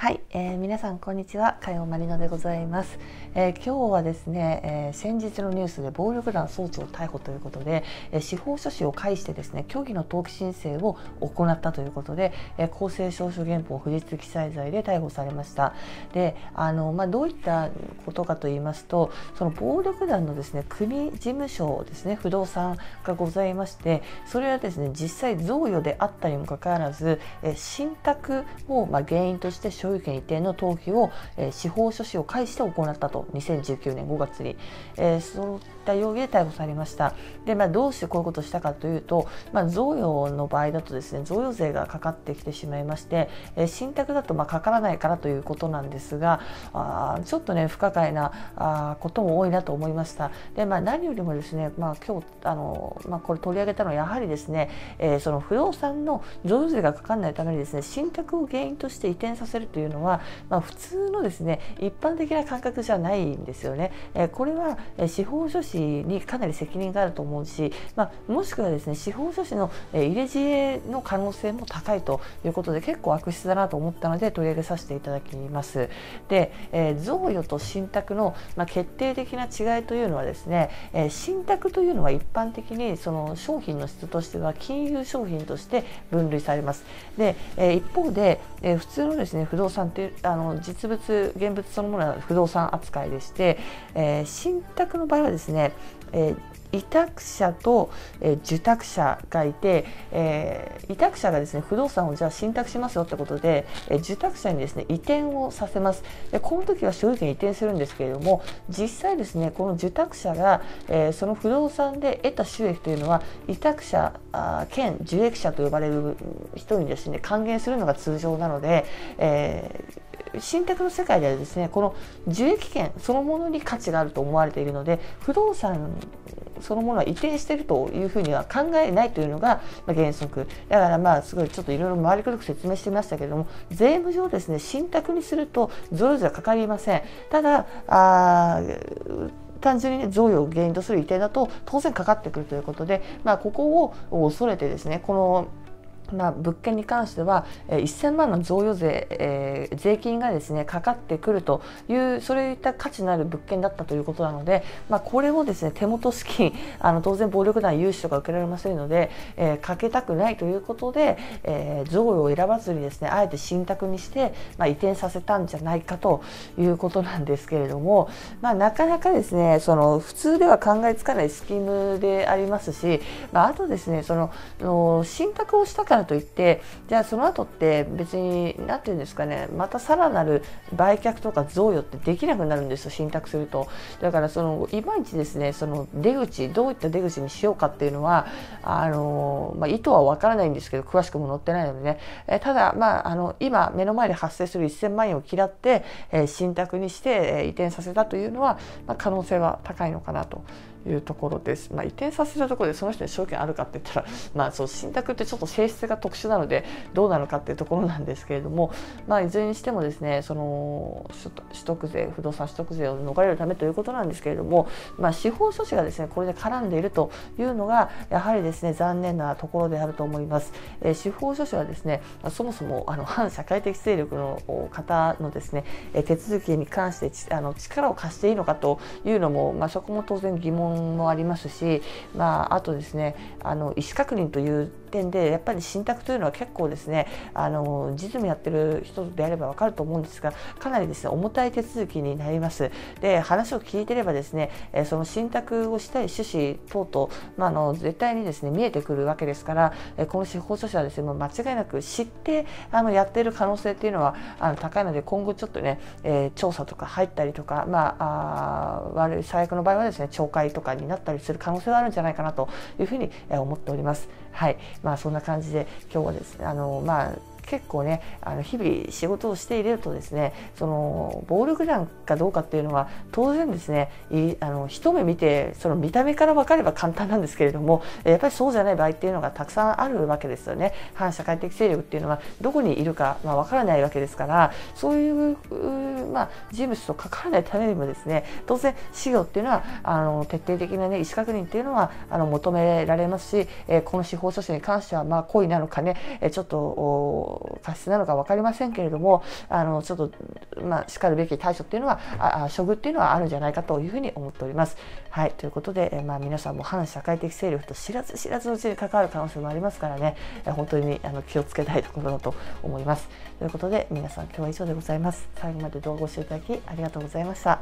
はい、皆さんこんにちは、海王まりのでございます。今日はですね、先日のニュースで暴力団総長逮捕ということで、司法書士を介してですね、虚偽の登記申請を行ったということで、公正証書原本不実記載罪で逮捕されました。で、どういったことかと言いますと、その暴力団のですね、組事務所ですね、不動産がございまして、それはですね、実際贈与であったにもかかわらず、信託を原因として所有権移転の登記を、司法書士を介して行ったと2019年5月に、そういった容疑で逮捕されました。で、どうしてこういうことをしたかというと、贈与の場合だとですね、贈与税がかかってきてしまいまして、信託だとかからないからということなんですが、ちょっとね不可解なことも多いなと思いました。で、何よりもですね、今日これ取り上げたのはやはりですね、その不動産の贈与税がかからないためにですね、信託を原因として移転させるというのは、普通のですね一般的な感覚じゃないんですよね。これは司法書士にかなり責任があると思うし、もしくはですね司法書士の入れ知恵の可能性も高いということで、結構悪質だなと思ったので取り上げさせていただきます。で、贈与と信託の決定的な違いというのはですね、信託というのは一般的にその商品の質としては金融商品として分類されます。で、一方で普通のですね不動産って実物現物そのものは不動産扱いでして、信託の場合はですね、委託者と受託者がいて、委託者がですね不動産をじゃあ信託しますよってことで、受託者にですね移転をさせます。で、この時は所有権移転するんですけれども、実際ですねこの受託者が、その不動産で得た収益というのは委託者兼受益者と呼ばれる人にですね還元するのが通常なので、信託の世界ではですねこの受益権そのものに価値があると思われているので、不動産そのものは移転しているというふうには考えないというのが原則だから、すごいちょっといろいろ回りくどく説明していましたけれども、税務上ですね信託にすると贈与税はかかりません。ただ単純に、贈与を原因とする移転だと当然かかってくるということで、ここを恐れてですねこの物件に関しては1000万の贈与税、税金がですねかかってくるという、そういった価値のある物件だったということなので、これをですね手元資金当然暴力団融資とか受けられませんので、かけたくないということで、贈与を選ばずにですねあえて信託にして、移転させたんじゃないかということなんですけれども、なかなかですねその普通では考えつかないスキームでありますし、あとですねその信託をしたからといってじゃあその後って別に何て言うんですかね、またさらなる売却とか贈与ってできなくなるんですよ、信託すると。だからそのいまいちですねその出口、どういった出口にしようかっていうのは意図は分からないんですけど、詳しくも載ってないのでね、ただ今目の前で発生する1000万円を嫌って、信託にして、移転させたというのは、可能性は高いのかなというところです。移転させたところでその人に証券あるかって言ったら、そう信託ってちょっと性質が特殊なのでどうなのかっていうところなんですけれども、いずれにしてもですねその取得税、不動産取得税を逃れるためということなんですけれども、司法書士がですねこれで絡んでいるというのがやはりですね残念なところであると思います。司法書士はですねそもそも反社会的勢力の方のですね手続きに関して力を貸していいのかというのも、そこも当然疑問もありますし、あとですね意思確認という点でやっぱり信託というのは結構ですね実務やってる人であれば分かると思うんですが、かなりですね重たい手続きになります。で、話を聞いてればですねその信託をしたい趣旨等々、絶対にですね見えてくるわけですから、この司法書士はですね間違いなく知ってやっている可能性っていうのは高いので、今後ちょっとね調査とか入ったりとか、悪い最悪の場合はですね懲戒とかになったりする可能性があるんじゃないかなというふうに思っております。はい、そんな感じで今日はですね結構ね日々仕事をしているとですねその暴力団かどうかっていうのは当然ですね一目見てその見た目から分かれば簡単なんですけれども、やっぱりそうじゃない場合っていうのがたくさんあるわけですよね。反社会的勢力っていうのはどこにいるか分からないわけですから、そういう人物と関わらないためにもですね当然資料っていうのは徹底的な、ね、意思確認っていうのは求められますし、この司法書士に関しては故意なのかねちょっと過失なのか分かりませんけれども、ちょっとしかるべき対処っていうのは、処遇っていうのはあるんじゃないかというふうに思っております。はい、ということで、皆さんも反社会的勢力と知らず知らずのうちに関わる可能性もありますからね、本当に気をつけたいところだと思います。ということで皆さん今日は以上でございます。最後まで動画をご視聴いただきありがとうございました。